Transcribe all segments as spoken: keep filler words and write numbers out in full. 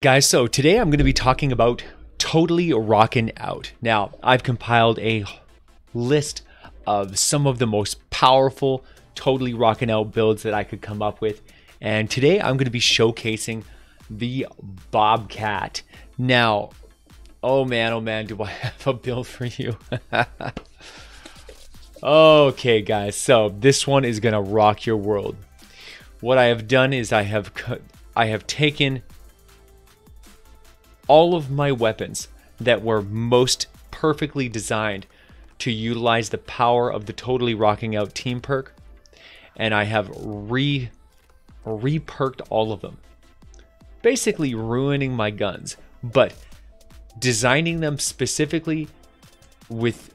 Guys, so today I'm going to be talking about Totally Rocking Out. Now, I've compiled a list of some of the most powerful Totally Rocking Out builds that I could come up with. And today I'm going to be showcasing the Bobcat. Now, oh man, oh man, do I have a build for you? Okay, guys, so this one is going to rock your world. What I have done is I have, I have taken all of my weapons that were most perfectly designed to utilize the power of the Totally Rocking Out team perk, and I have re re-perked all of them, basically ruining my guns, but designing them specifically with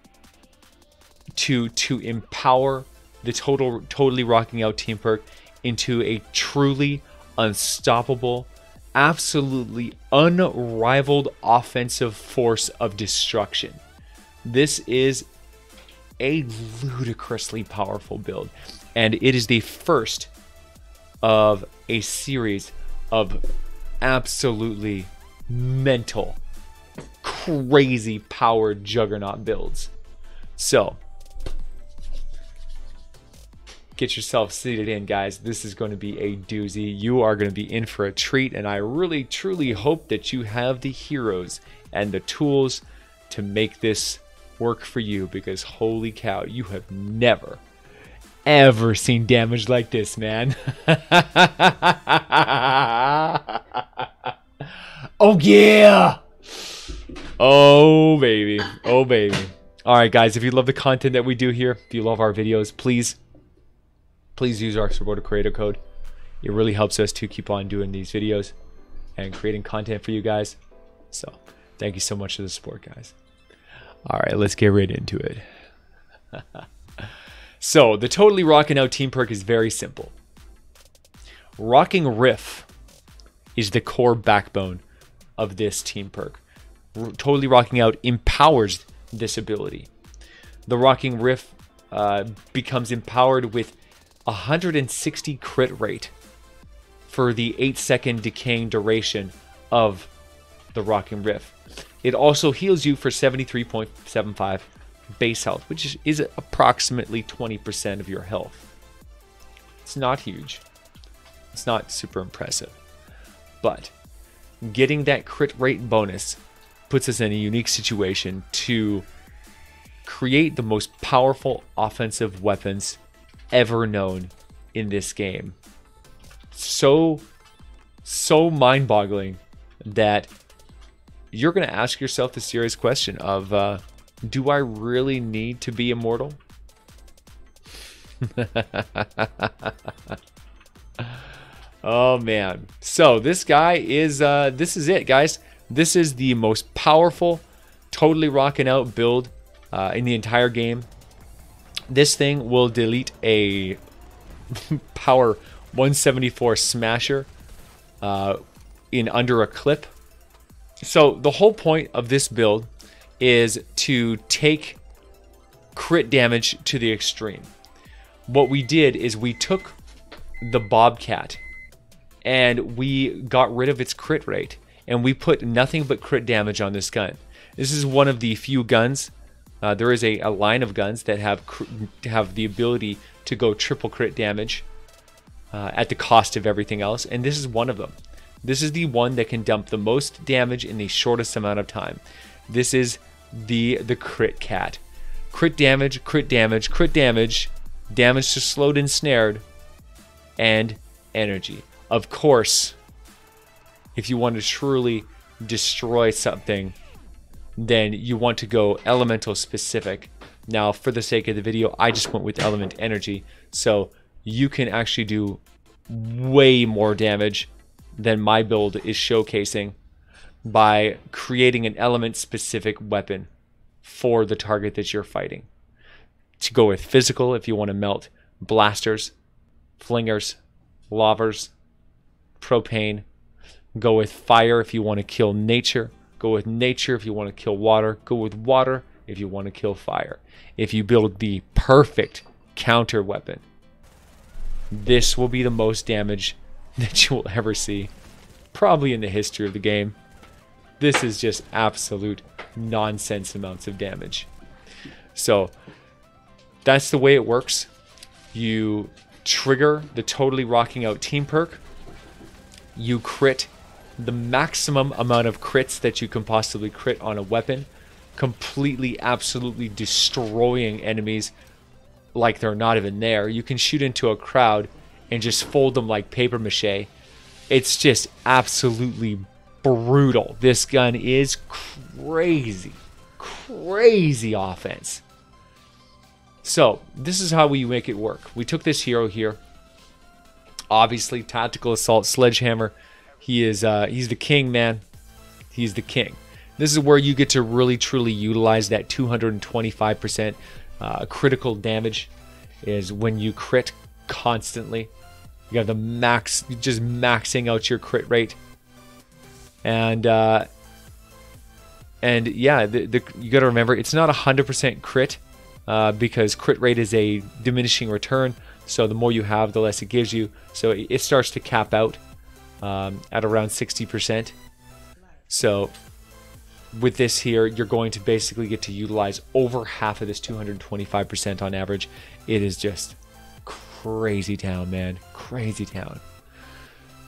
to to empower the total Totally Rocking Out team perk into a truly unstoppable, absolutely unrivaled offensive force of destruction. This is a ludicrously powerful build, and it is the first of a series of absolutely mental, crazy power juggernaut builds. So get yourself seated in, guys. This is going to be a doozy. You are going to be in for a treat, and I really truly hope that you have the heroes and the tools to make this work for you, because holy cow, you have never ever seen damage like this, man. Oh yeah, oh baby, oh baby. All right, guys, if you love the content that we do here, if you love our videos, please Please use our supporter creator code. It really helps us to keep on doing these videos and creating content for you guys. So thank you so much for the support, guys. All right, let's get right into it. So the Totally Rocking Out team perk is very simple. Rocking Riff is the core backbone of this team perk. R Totally Rocking Out empowers this ability. The Rocking Riff uh, becomes empowered with one hundred sixty crit rate for the eight second decaying duration of the Rocking Riff. It also heals you for seventy-three point seven five base health, which is approximately twenty percent of your health. It's not huge. It's not super impressive. But getting that crit rate bonus puts us in a unique situation to create the most powerful offensive weapons ever known in this game. So, so mind-boggling that you're going to ask yourself the serious question of, uh, do I really need to be immortal? Oh man. So this guy is, uh, this is it, guys. This is the most powerful Totally Rocking Out build uh, in the entire game. This thing will delete a power one seventy-four smasher uh, in under a clip. So the whole point of this build is to take crit damage to the extreme. What we did is we took the Bobcat and we got rid of its crit rate, and we put nothing but crit damage on this gun. This is one of the few guns. Uh, there is a, a line of guns that have have the ability to go triple crit damage uh, at the cost of everything else, and this is one of them. This is the one that can dump the most damage in the shortest amount of time. This is the the Crit Cat. Crit damage, crit damage, crit damage, damage to slowed and snared, and energy. Of course, if you want to truly destroy something, then you want to go elemental specific. Now, for the sake of the video, I just went with element energy, so you can actually do way more damage than my build is showcasing by creating an element specific weapon for the target that you're fighting. To go with physical, if you want to melt blasters, flingers, lobbers, propane. Go with fire if you want to kill nature. Go with nature if you want to kill water. Go with water if you want to kill fire. If you build the perfect counter weapon, this will be the most damage that you will ever see probably in the history of the game. This is just absolute nonsense amounts of damage. So that's the way it works. You trigger the Totally Rocking Out team perk. You crit the maximum amount of crits that you can possibly crit on a weapon, completely, absolutely destroying enemies like they're not even there. You can shoot into a crowd and just fold them like paper mache. It's just absolutely brutal. This gun is crazy, crazy offense. So this is how we make it work. We took this hero here. Obviously, Tactical Assault Sledgehammer. He is uh, he's the king, man. He's the king. This is where you get to really, truly utilize that two hundred twenty-five percent uh, critical damage, is when you crit constantly. You have the max, just maxing out your crit rate. And uh, and yeah, the, the, you got to remember, it's not one hundred percent crit, uh, because crit rate is a diminishing return. So the more you have, the less it gives you. So it, it starts to cap out um, at around sixty percent. So with this here, you're going to basically get to utilize over half of this two hundred twenty-five percent on average. It is just crazy town, man. Crazy town.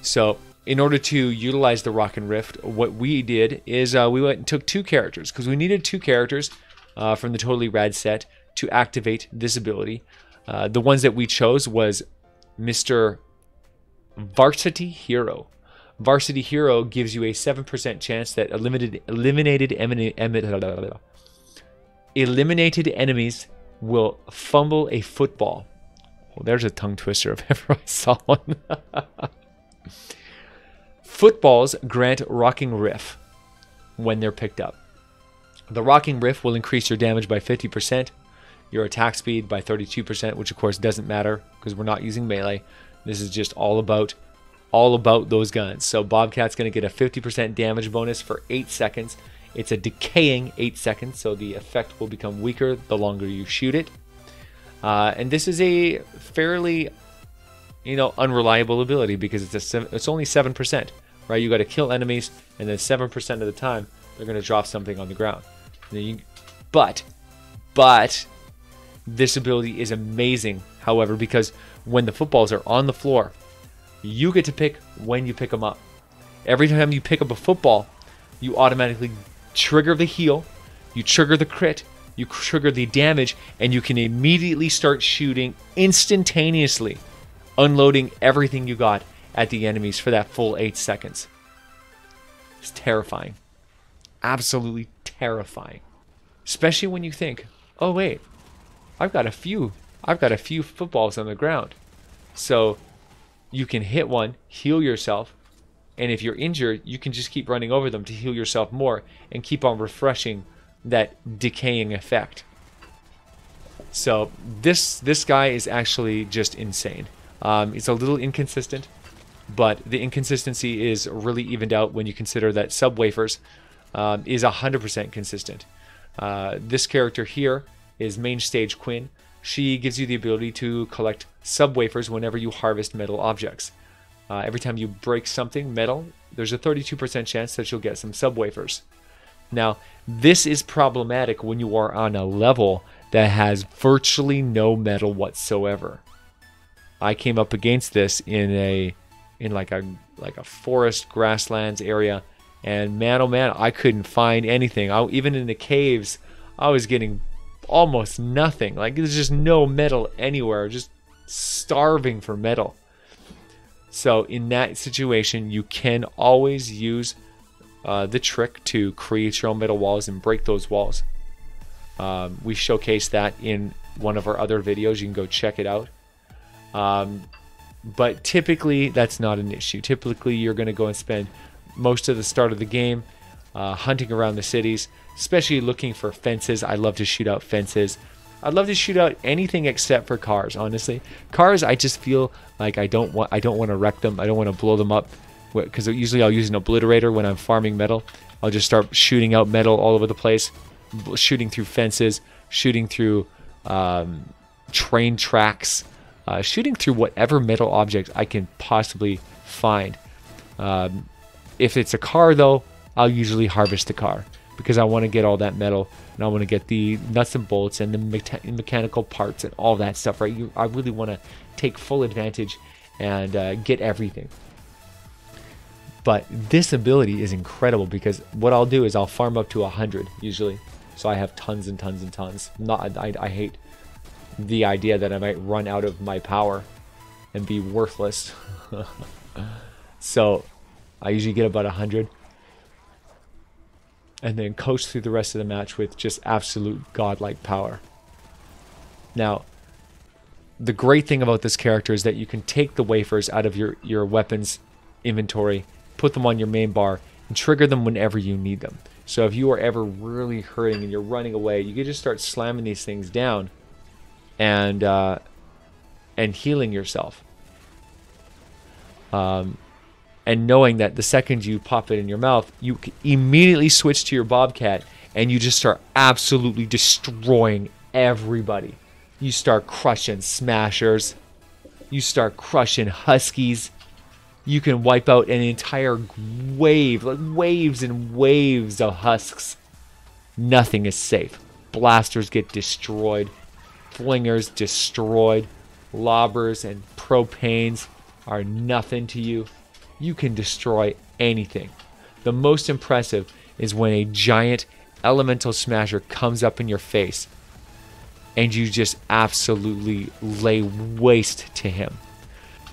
So in order to utilize the Rockin' Rift, what we did is uh, we went and took two characters, because we needed two characters uh, from the Totally Rad set to activate this ability. Uh, the ones that we chose was Mister Varsity Hero. Varsity Hero gives you a seven percent chance that eliminated, eliminated, eliminated enemies will fumble a football. Well, there's a tongue twister if ever I saw one. Footballs grant Rocking Riff when they're picked up. The Rocking Riff will increase your damage by fifty percent, your attack speed by thirty-two percent, which of course doesn't matter because we're not using melee. This is just all about... all about those guns. So Bobcat's going to get a fifty percent damage bonus for eight seconds. It's a decaying eight seconds, so the effect will become weaker the longer you shoot it. Uh, and this is a fairly, you know, unreliable ability because it's a, it's only seven percent, right? You got to kill enemies, and then seven percent of the time, they're going to drop something on the ground. And then you, but, but, this ability is amazing, however, because when the footballs are on the floor, you get to pick when you pick them up. Every time you pick up a football, you automatically trigger the heal, you trigger the crit, you trigger the damage, and you can immediately start shooting instantaneously, unloading everything you got at the enemies for that full eight seconds. It's terrifying. Absolutely terrifying. Especially when you think, oh wait, I've got a few, I've got a few footballs on the ground. So you can hit one, heal yourself, and if you're injured, you can just keep running over them to heal yourself more and keep on refreshing that decaying effect. So this this guy is actually just insane. Um, it's a little inconsistent, but the inconsistency is really evened out when you consider that Subwafers um, is one hundred percent consistent. Uh, this character here is Main Stage Quinn. She gives you the ability to collect subwafers whenever you harvest metal objects. Uh, every time you break something metal, there's a thirty-two percent chance that you'll get some subwafers. Now, this is problematic when you are on a level that has virtually no metal whatsoever. I came up against this in a in like a like a forest grasslands area, and man, oh man, I couldn't find anything. I, even in the caves, I was getting almost nothing. Like, there's just no metal anywhere. Just starving for metal. So in that situation, you can always use uh, the trick to create your own metal walls and break those walls. Um, we showcased that in one of our other videos. You can go check it out. Um, but typically, that's not an issue. Typically, you're going to go and spend most of the start of the game Uh, hunting around the cities, especially looking for fences. I love to shoot out fences. I'd love to shoot out anything except for cars, honestly. Cars, I just feel like I don't want I don't want to wreck them. I don't want to blow them up, because usually I'll use an obliterator when I'm farming metal. I'll just start shooting out metal all over the place, shooting through fences, shooting through um, train tracks, uh, shooting through whatever metal objects I can possibly find. Um, If it's a car though, I'll usually harvest the car because I want to get all that metal and I want to get the nuts and bolts and the me mechanical parts and all that stuff, right? You, I really want to take full advantage and uh, get everything. But this ability is incredible because what I'll do is I'll farm up to one hundred usually. So I have tons and tons and tons. Not, I, I hate the idea that I might run out of my power and be worthless. So I usually get about one hundred. And then coast through the rest of the match with just absolute godlike power. Now, the great thing about this character is that you can take the wafers out of your, your weapons inventory, put them on your main bar, and trigger them whenever you need them. So if you are ever really hurting and you're running away, you can just start slamming these things down and, uh, and healing yourself. Um... And knowing that the second you pop it in your mouth, you immediately switch to your Bobcat and you just start absolutely destroying everybody. You start crushing Smashers. You start crushing Huskies. You can wipe out an entire wave, like waves and waves of Husks. Nothing is safe. Blasters get destroyed. Flingers destroyed. Lobbers and Propanes are nothing to you. You can destroy anything. The most impressive is when a giant elemental smasher comes up in your face and you just absolutely lay waste to him.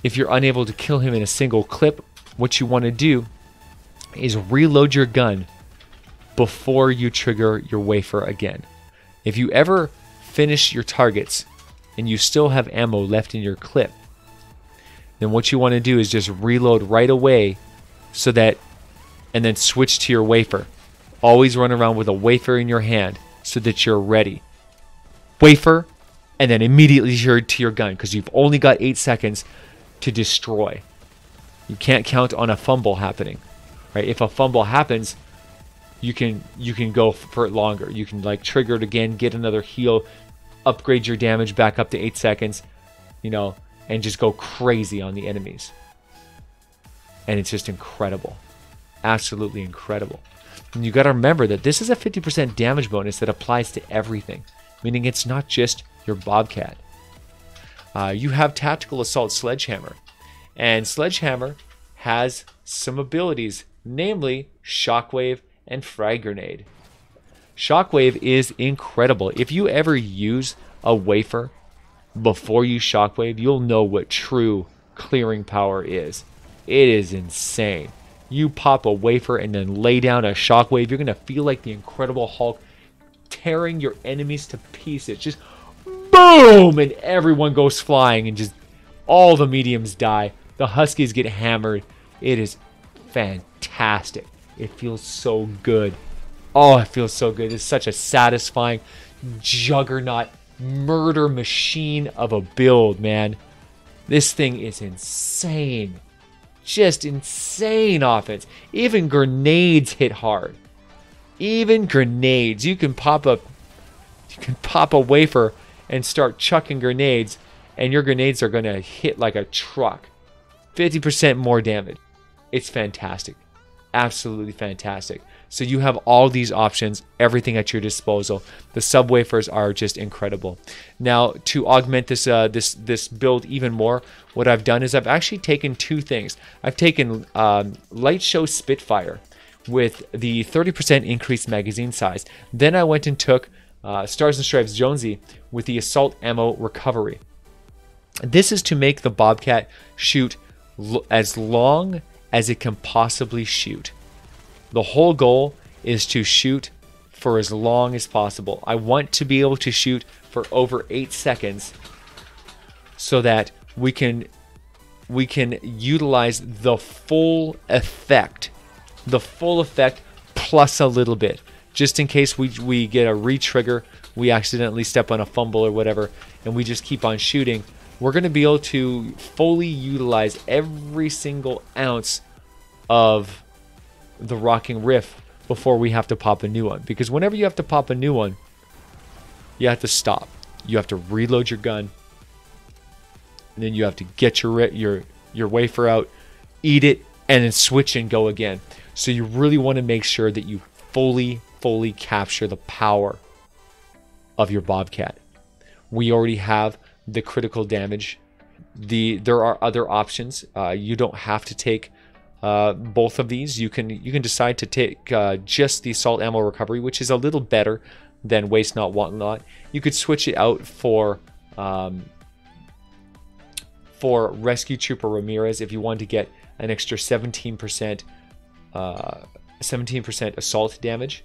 If you're unable to kill him in a single clip, what you want to do is reload your gun before you trigger your wafer again. If you ever finish your targets and you still have ammo left in your clip, then what you want to do is just reload right away so that, and then switch to your wafer. Always run around with a wafer in your hand so that you're ready. Wafer, and then immediately to your gun because you've only got eight seconds to destroy. You can't count on a fumble happening, right? If a fumble happens, you can, you can go for it longer. You can like trigger it again, get another heal, upgrade your damage back up to eight seconds, you know, and just go crazy on the enemies. And it's just incredible. Absolutely incredible. And you got to remember that this is a fifty percent damage bonus that applies to everything. Meaning it's not just your Bobcat. Uh, you have Tactical Assault Sledgehammer. And Sledgehammer has some abilities. Namely, Shockwave and Frag Grenade. Shockwave is incredible. If you ever use a wafer before you shockwave, you'll know what true clearing power is. It is insane. You pop a wafer and then lay down a shockwave, you're gonna feel like the Incredible Hulk tearing your enemies to pieces. Just boom, and everyone goes flying and just all the mediums die. The Huskies get hammered. It is fantastic. It feels so good. Oh, it feels so good. It's such a satisfying juggernaut murder machine of a build, man. This thing is insane. Just insane offense. Even grenades hit hard. Even grenades. You can pop up, you can pop a wafer and start chucking grenades, and your grenades are gonna hit like a truck. fifty percent more damage. It's fantastic. Absolutely fantastic. So you have all these options, everything at your disposal. The sub wafers are just incredible. Now, to augment this uh, this this build even more, what I've done is I've actually taken two things. I've taken um, Lightshow Spitfire with the thirty percent increased magazine size. Then I went and took uh, Stars and Stripes Jonesy with the Assault Ammo Recovery. This is to make the Bobcat shoot l as long as it can possibly shoot. The whole goal is to shoot for as long as possible. I want to be able to shoot for over eight seconds so that we can we can utilize the full effect. The full effect plus a little bit. Just in case we, we get a re-trigger, we accidentally step on a fumble or whatever, and we just keep on shooting. We're gonna be able to fully utilize every single ounce of the Rocking Riff before we have to pop a new one, because whenever you have to pop a new one, you have to stop, you have to reload your gun, and then you have to get your your your wafer out, eat it, and then switch and go again. So you really want to make sure that you fully, fully capture the power of your Bobcat. We already have the critical damage. The there are other options. Uh, you don't have to take uh, both of these. You can you can decide to take uh, just the assault ammo recovery, which is a little better than waste not, want not. You could switch it out for um, for Rescue Trooper Ramirez if you wanted to get an extra seventeen percent uh, seventeen percent assault damage.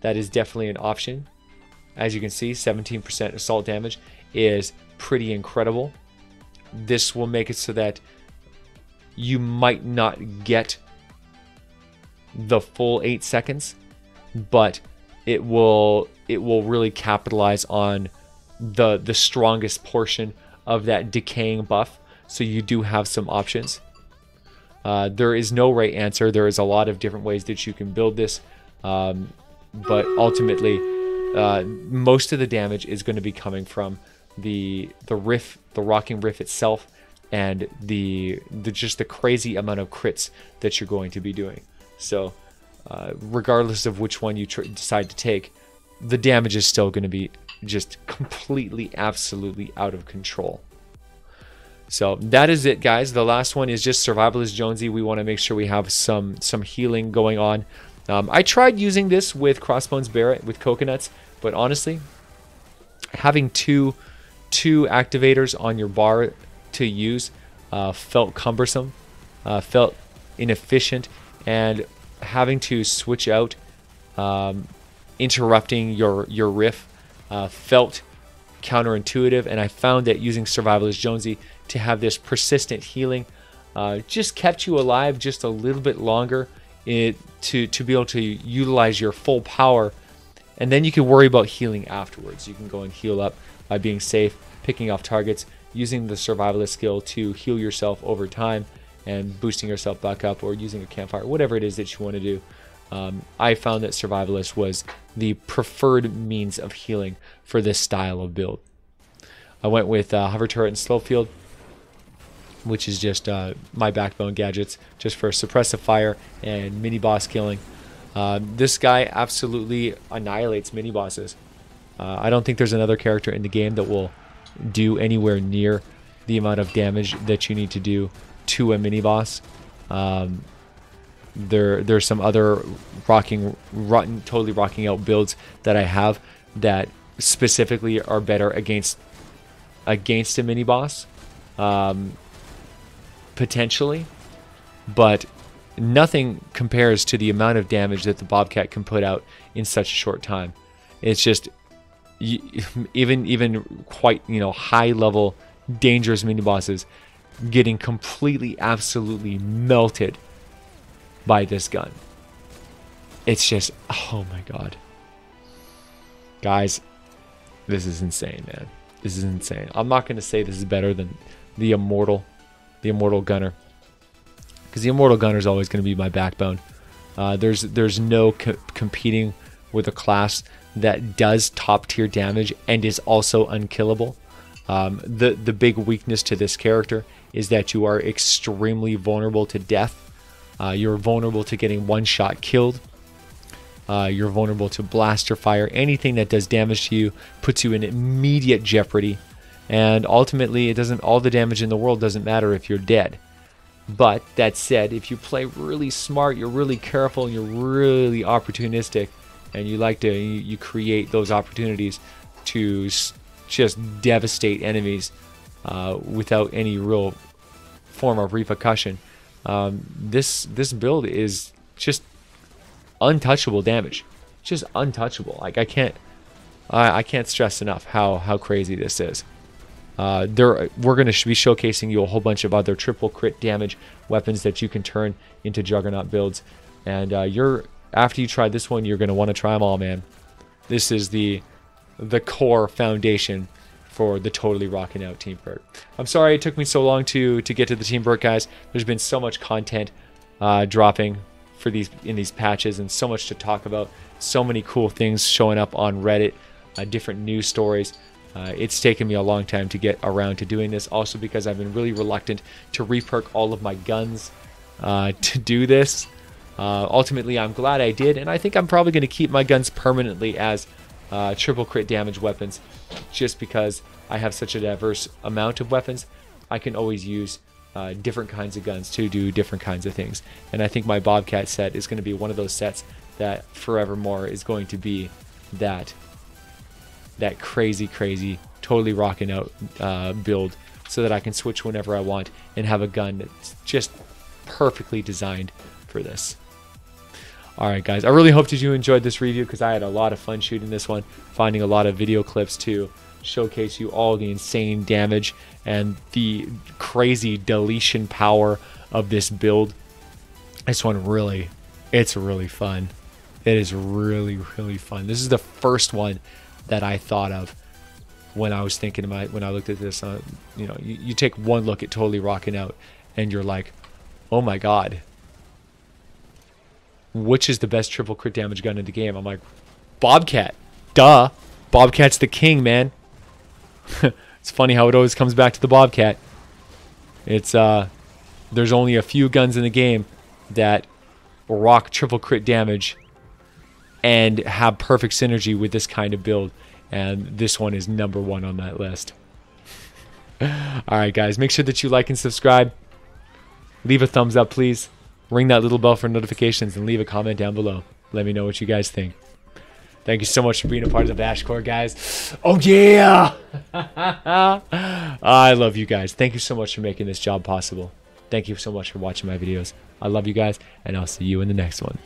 That is definitely an option. As you can see, seventeen percent assault damage is pretty incredible. This will make it so that you might not get the full eight seconds, but it will it will really capitalize on the the strongest portion of that decaying buff. So you do have some options. Uh, there is no right answer. There is a lot of different ways that you can build this, um, but ultimately, uh, most of the damage is going to be coming from the the riff, the rocking riff itself, and the, the just the crazy amount of crits that you're going to be doing. So uh, regardless of which one you tr decide to take, the damage is still going to be just completely, absolutely out of control. So that is it, guys. The last one is just Survivalist Jonesy. We want to make sure we have some some healing going on. Um, I tried using this with Crossbones Barrett with coconuts, but honestly, having two two activators on your bar to use uh, felt cumbersome, uh, felt inefficient, and having to switch out, um, interrupting your your riff uh, felt counterintuitive. And I found that using Survivalist Jonesy to have this persistent healing uh, just kept you alive just a little bit longer it, to, to be able to utilize your full power, and then you can worry about healing afterwards. You can go and heal up by being safe, picking off targets, using the survivalist skill to heal yourself over time and boosting yourself back up, or using a campfire, whatever it is that you want to do. Um, I found that Survivalist was the preferred means of healing for this style of build. I went with uh, Hover Turret and Slow Field, which is just uh, my backbone gadgets, just for suppressive fire and mini-boss killing. Uh, this guy absolutely annihilates mini-bosses. Uh, I don't think there's another character in the game that will do anywhere near the amount of damage that you need to do to a mini-boss. Um, There, there's some other rocking, rotten, totally rocking out builds that I have that specifically are better against against a mini boss, um, potentially, but nothing compares to the amount of damage that the Bobcat can put out in such a short time. It's just even even quite you know high level dangerous mini bosses getting completely, absolutely melted by this gun. It's just, oh my god, guys, this is insane, man. This is insane. I'm not going to say this is better than the immortal the immortal gunner, because the immortal gunner is always going to be my backbone. uh there's there's no co competing with a class that does top tier damage and is also unkillable. um the the big weakness to this character is that you are extremely vulnerable to death. Uh, you're vulnerable to getting one-shot killed. Uh, you're vulnerable to blaster fire. Anything that does damage to you puts you in immediate jeopardy. And ultimately, it doesn't. All the damage in the world doesn't matter if you're dead. But that said, if you play really smart, you're really careful, and you're really opportunistic, and you like to you, you create those opportunities to s just devastate enemies uh, without any real form of repercussion. Um, this this build is just untouchable damage, just untouchable. Like I can't, I, I can't stress enough how how crazy this is. Uh, there we're going to be showcasing you a whole bunch of other triple crit damage weapons that you can turn into juggernaut builds, and uh, you're after you try this one, you're going to want to try them all, man. This is the the core foundation for the Totally Rocking Out Team Perk. I'm sorry it took me so long to to get to the Team Perk, guys. There's been so much content uh, dropping for these in these patches, and so much to talk about. So many cool things showing up on Reddit, uh, different news stories. Uh, it's taken me a long time to get around to doing this, also because I've been really reluctant to reperk all of my guns. uh, to do this. Uh, ultimately, I'm glad I did, and I think I'm probably going to keep my guns permanently as uh, triple crit damage weapons, just because I have such a diverse amount of weapons. I can always use uh, different kinds of guns to do different kinds of things, and I think my Bobcat set is going to be one of those sets that forevermore is going to be that that crazy, crazy, totally rocking out uh, build, so that I can switch whenever I want and have a gun that's just perfectly designed for this. Alright guys, I really hope that you enjoyed this review, because I had a lot of fun shooting this one, finding a lot of video clips to showcase you all the insane damage and the crazy deletion power of this build. This one really, it's really fun. It is really, really fun. This is the first one that I thought of when I was thinking about, when I looked at this. Uh, you know, you, you take one look at Totally Rocking Out and you're like, oh my god, which is the best triple crit damage gun in the game? I'm like, Bobcat, duh. Bobcat's the king, man. It's funny how it always comes back to the Bobcat. It's uh, there's only a few guns in the game that rock triple crit damage and have perfect synergy with this kind of build, and this one is number one on that list. Alright guys, make sure that you like and subscribe, leave a thumbs up please, ring that little bell for notifications, and leave a comment down below. Let me know what you guys think. Thank you so much for being a part of the Bash Corps, guys. Oh yeah! I love you guys. Thank you so much for making this job possible. Thank you so much for watching my videos. I love you guys, and I'll see you in the next one.